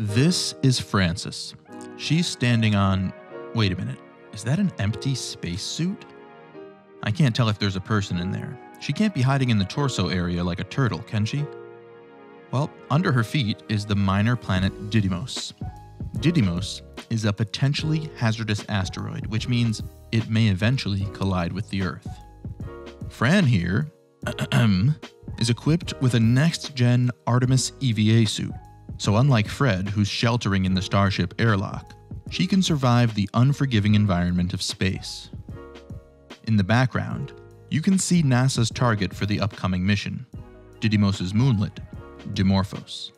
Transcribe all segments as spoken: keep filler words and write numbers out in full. This is Frances. She's standing on, wait a minute, is that an empty spacesuit? I can't tell if there's a person in there. She can't be hiding in the torso area like a turtle, can she? Well, under her feet is the minor planet Didymos. Didymos is a potentially hazardous asteroid, which means it may eventually collide with the Earth. Fran here is equipped with a next-gen Artemis E V A suit, so unlike Fred, who's sheltering in the Starship airlock, she can survive the unforgiving environment of space. In the background, you can see NASA's target for the upcoming mission, Didymos' moonlet, Dimorphos.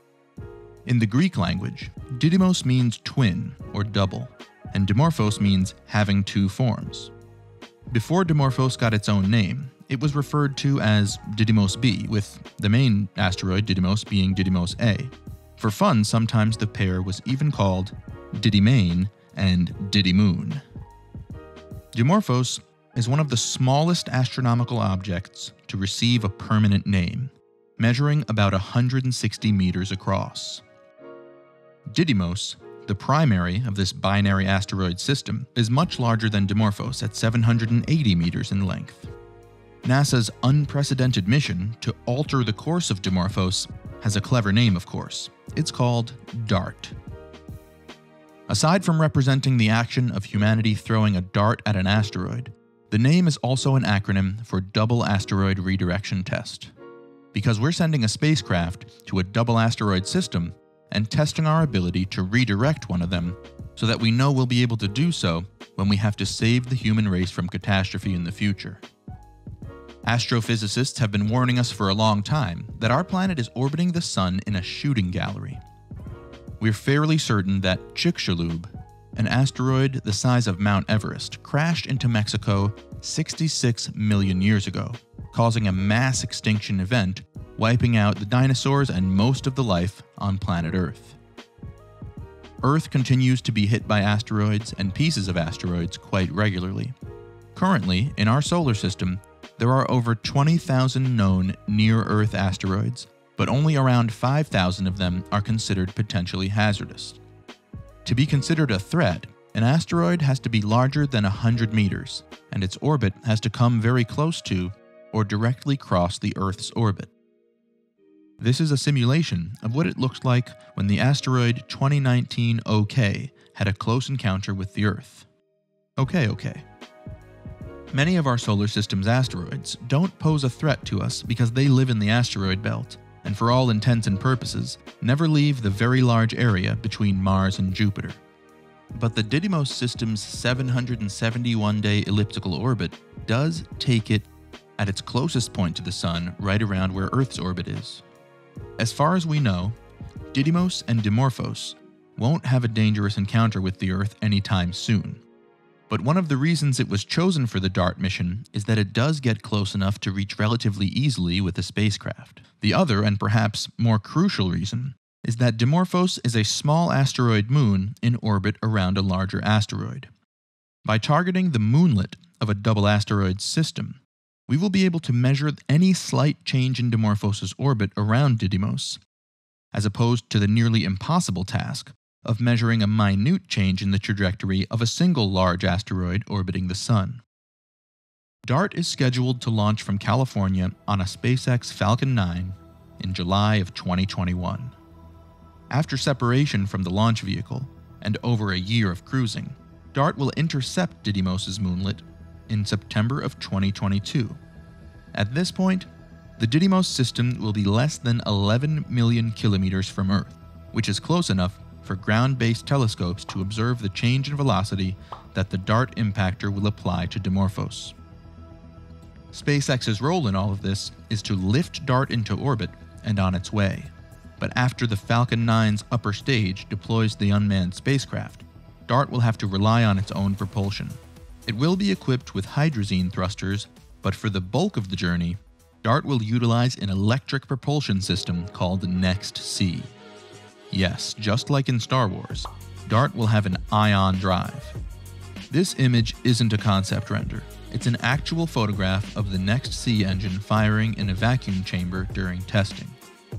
In the Greek language, Didymos means twin or double, and Dimorphos means having two forms. Before Dimorphos got its own name, it was referred to as Didymos B, with the main asteroid Didymos being Didymos A. For fun, sometimes the pair was even called Didymane and Didymoon. Dimorphos is one of the smallest astronomical objects to receive a permanent name, measuring about one hundred sixty meters across. Didymos, the primary of this binary asteroid system, is much larger than Dimorphos at seven hundred eighty meters in length. NASA's unprecedented mission to alter the course of Dimorphos has a clever name, of course. It's called DART. Aside from representing the action of humanity throwing a dart at an asteroid, the name is also an acronym for Double Asteroid Redirection Test, because we're sending a spacecraft to a double asteroid system and testing our ability to redirect one of them so that we know we'll be able to do so when we have to save the human race from catastrophe in the future. Astrophysicists have been warning us for a long time that our planet is orbiting the sun in a shooting gallery. We're fairly certain that Chicxulub, an asteroid the size of Mount Everest, crashed into Mexico sixty-six million years ago, causing a mass extinction event, wiping out the dinosaurs and most of the life on planet Earth. Earth continues to be hit by asteroids and pieces of asteroids quite regularly. Currently, in our solar system, there are over twenty thousand known near-Earth asteroids, but only around five thousand of them are considered potentially hazardous. To be considered a threat, an asteroid has to be larger than one hundred meters, and its orbit has to come very close to or directly cross the Earth's orbit. This is a simulation of what it looked like when the asteroid twenty nineteen O K had a close encounter with the Earth. Okay, okay. Many of our solar system's asteroids don't pose a threat to us because they live in the asteroid belt, and for all intents and purposes, never leave the very large area between Mars and Jupiter. But the Didymos system's seven hundred seventy-one day elliptical orbit does take it at its closest point to the Sun, right around where Earth's orbit is. As far as we know, Didymos and Dimorphos won't have a dangerous encounter with the Earth anytime soon. But one of the reasons it was chosen for the DART mission is that it does get close enough to reach relatively easily with a spacecraft. The other, and perhaps more crucial reason, is that Dimorphos is a small asteroid moon in orbit around a larger asteroid. By targeting the moonlet of a double asteroid system, we will be able to measure any slight change in Dimorphos' orbit around Didymos, as opposed to the nearly impossible task of measuring a minute change in the trajectory of a single large asteroid orbiting the Sun. DART is scheduled to launch from California on a SpaceX Falcon nine in July of twenty twenty-one. After separation from the launch vehicle and over a year of cruising, DART will intercept Didymos' moonlet in September of twenty twenty-two. At this point, the Didymos system will be less than eleven million kilometers from Earth, which is close enough for ground-based telescopes to observe the change in velocity that the DART impactor will apply to Dimorphos. SpaceX's role in all of this is to lift DART into orbit and on its way, but after the Falcon nine's upper stage deploys the unmanned spacecraft, DART will have to rely on its own propulsion. It will be equipped with hydrazine thrusters, but for the bulk of the journey, DART will utilize an electric propulsion system called NEXT C. Yes, just like in Star Wars, DART will have an ion drive. This image isn't a concept render. It's an actual photograph of the NEXT C engine firing in a vacuum chamber during testing.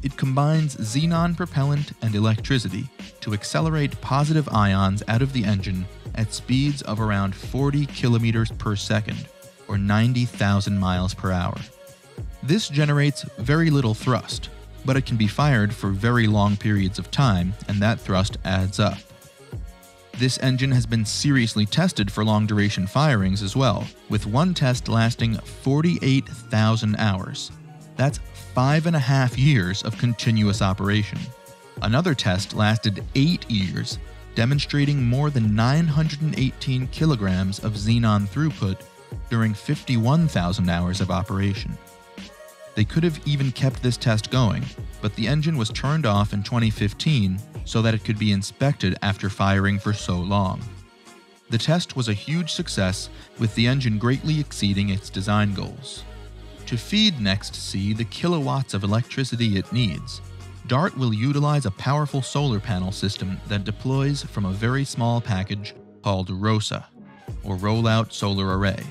it combines xenon propellant and electricity to accelerate positive ions out of the engine at speeds of around forty kilometers per second, or ninety thousand miles per hour. This generates very little thrust, but it can be fired for very long periods of time, and that thrust adds up. This engine has been seriously tested for long-duration firings as well, with one test lasting forty-eight thousand hours. That's five and a half years of continuous operation. Another test lasted eight years, demonstrating more than nine hundred eighteen kilograms of xenon throughput during fifty-one thousand hours of operation. They could have even kept this test going, but the engine was turned off in twenty fifteen so that it could be inspected after firing for so long. The test was a huge success, with the engine greatly exceeding its design goals. To feed NEXT-C the kilowatts of electricity it needs, DART will utilize a powerful solar panel system that deploys from a very small package called ROSA, or Rollout Solar Array.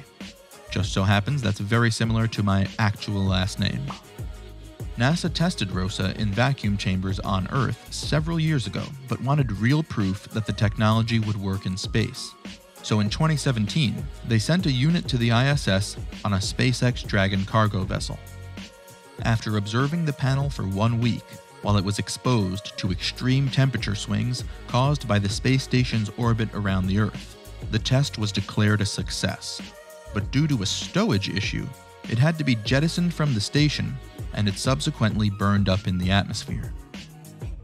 Just so happens that's very similar to my actual last name. NASA tested ROSA in vacuum chambers on Earth several years ago, but wanted real proof that the technology would work in space. So in twenty seventeen, they sent a unit to the I S S on a SpaceX Dragon cargo vessel. After observing the panel for one week, while it was exposed to extreme temperature swings caused by the space station's orbit around the Earth, the test was declared a success. But due to a stowage issue, it had to be jettisoned from the station, and it subsequently burned up in the atmosphere.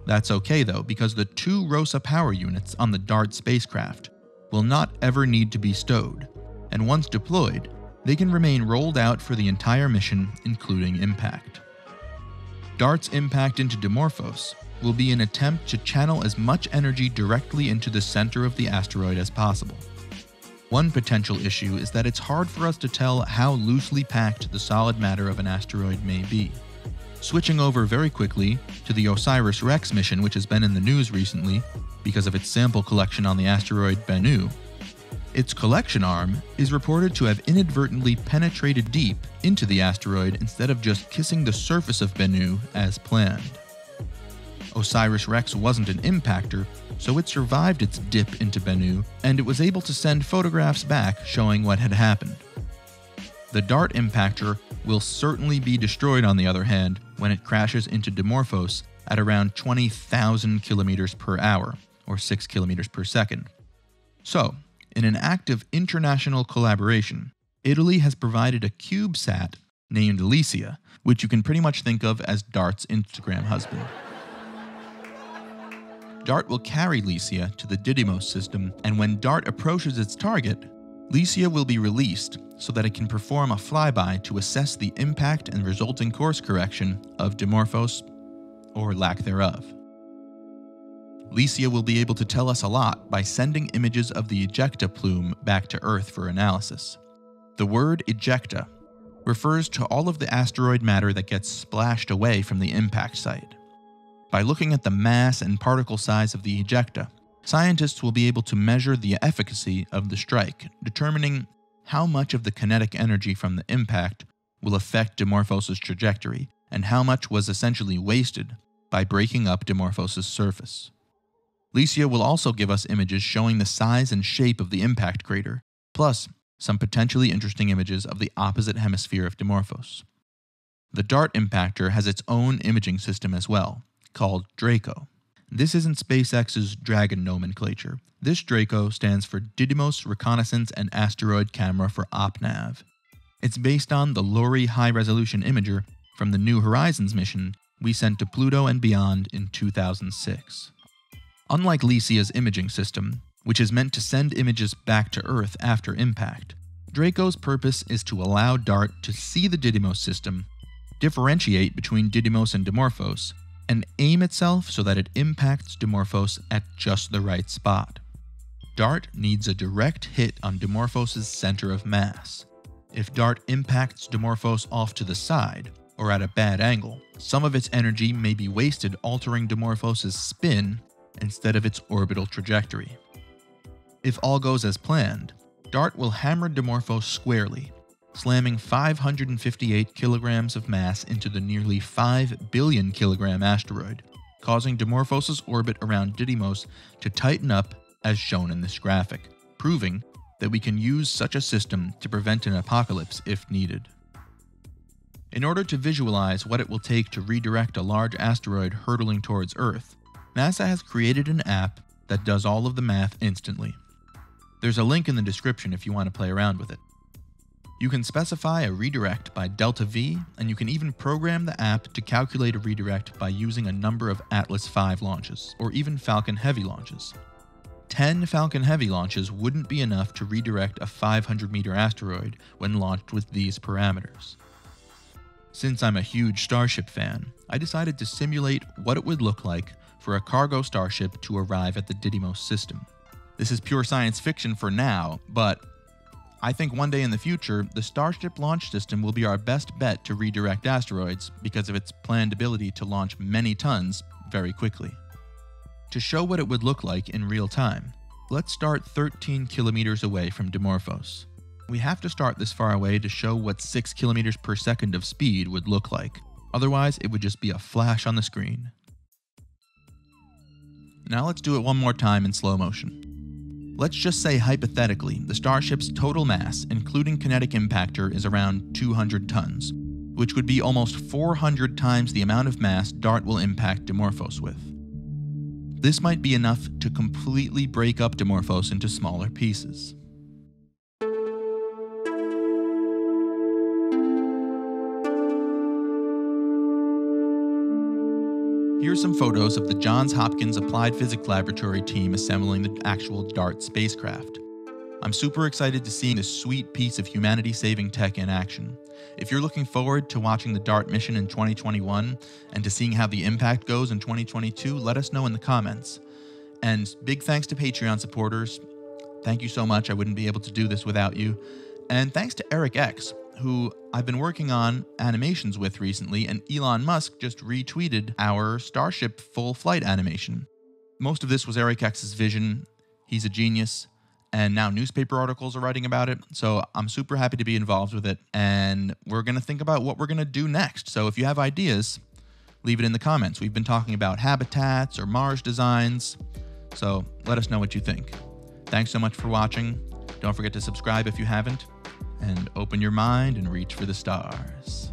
That's okay though, because the two ROSA power units on the DART spacecraft will not ever need to be stowed, and once deployed, they can remain rolled out for the entire mission, including impact. DART's impact into Dimorphos will be an attempt to channel as much energy directly into the center of the asteroid as possible. One potential issue is that it's hard for us to tell how loosely packed the solid matter of an asteroid may be. Switching over very quickly to the OSIRIS-REx mission, which has been in the news recently because of its sample collection on the asteroid Bennu, its collection arm is reported to have inadvertently penetrated deep into the asteroid instead of just kissing the surface of Bennu as planned. OSIRIS-REx wasn't an impactor, so it survived its dip into Bennu, and it was able to send photographs back showing what had happened. The DART impactor will certainly be destroyed, on the other hand, when it crashes into Dimorphos at around twenty thousand kilometers per hour, or six kilometers per second. So, in an act of international collaboration, Italy has provided a CubeSat named LICIA, which you can pretty much think of as DART's Instagram husband. DART will carry LICIA to the Didymos system, and when DART approaches its target, LICIA will be released so that it can perform a flyby to assess the impact and resulting course correction of Dimorphos, or lack thereof. LICIA will be able to tell us a lot by sending images of the ejecta plume back to Earth for analysis. The word ejecta refers to all of the asteroid matter that gets splashed away from the impact site. By looking at the mass and particle size of the ejecta, scientists will be able to measure the efficacy of the strike, determining how much of the kinetic energy from the impact will affect Dimorphos' trajectory, and how much was essentially wasted by breaking up Dimorphos' surface. LICIA will also give us images showing the size and shape of the impact crater, plus some potentially interesting images of the opposite hemisphere of Dimorphos. The DART impactor has its own imaging system as well, called DRACO. This isn't SpaceX's Dragon nomenclature. This DRACO stands for Didymos Reconnaissance and Asteroid Camera, for OPNAV. It's based on the LORI high-resolution imager from the New Horizons mission we sent to Pluto and beyond in two thousand six. Unlike LICIA's imaging system, which is meant to send images back to Earth after impact, DRACO's purpose is to allow DART to see the Didymos system, differentiate between Didymos and Dimorphos, and aim itself so that it impacts Dimorphos at just the right spot. DART needs a direct hit on Dimorphos' center of mass. If DART impacts Dimorphos off to the side, or at a bad angle, some of its energy may be wasted altering Dimorphos' spin instead of its orbital trajectory. If all goes as planned, DART will hammer Dimorphos squarely, slamming five hundred fifty-eight kilograms of mass into the nearly five billion kilogram asteroid, causing Dimorphos' orbit around Didymos to tighten up as shown in this graphic, proving that we can use such a system to prevent an apocalypse if needed. In order to visualize what it will take to redirect a large asteroid hurtling towards Earth, NASA has created an app that does all of the math instantly. There's a link in the description if you want to play around with it. You can specify a redirect by delta V, and you can even program the app to calculate a redirect by using a number of Atlas five launches, or even Falcon Heavy launches. ten Falcon Heavy launches wouldn't be enough to redirect a five hundred meter asteroid when launched with these parameters. Since I'm a huge Starship fan, I decided to simulate what it would look like for a cargo Starship to arrive at the Didymos system. This is pure science fiction for now, but I think one day in the future, the Starship launch system will be our best bet to redirect asteroids because of its planned ability to launch many tons very quickly. To show what it would look like in real time, let's start thirteen kilometers away from Dimorphos. We have to start this far away to show what six kilometers per second of speed would look like, otherwise it would just be a flash on the screen. Now let's do it one more time in slow motion. Let's just say hypothetically, the Starship's total mass, including kinetic impactor, is around two hundred tons, which would be almost four hundred times the amount of mass DART will impact Dimorphos with. This might be enough to completely break up Dimorphos into smaller pieces. Here are some photos of the Johns Hopkins Applied Physics Laboratory team assembling the actual DART spacecraft. I'm super excited to see this sweet piece of humanity-saving tech in action. If you're looking forward to watching the DART mission in twenty twenty-one and to seeing how the impact goes in twenty twenty-two, let us know in the comments. And big thanks to Patreon supporters. Thank you so much. I wouldn't be able to do this without you. And thanks to Eric X, who I've been working on animations with recently, and Elon Musk just retweeted our Starship full flight animation. Most of this was Eric X's vision. He's a genius. And now newspaper articles are writing about it. So I'm super happy to be involved with it. And we're going to think about what we're going to do next. So if you have ideas, leave it in the comments. We've been talking about habitats or Mars designs. So let us know what you think. Thanks so much for watching. Don't forget to subscribe if you haven't. And open your mind and reach for the stars.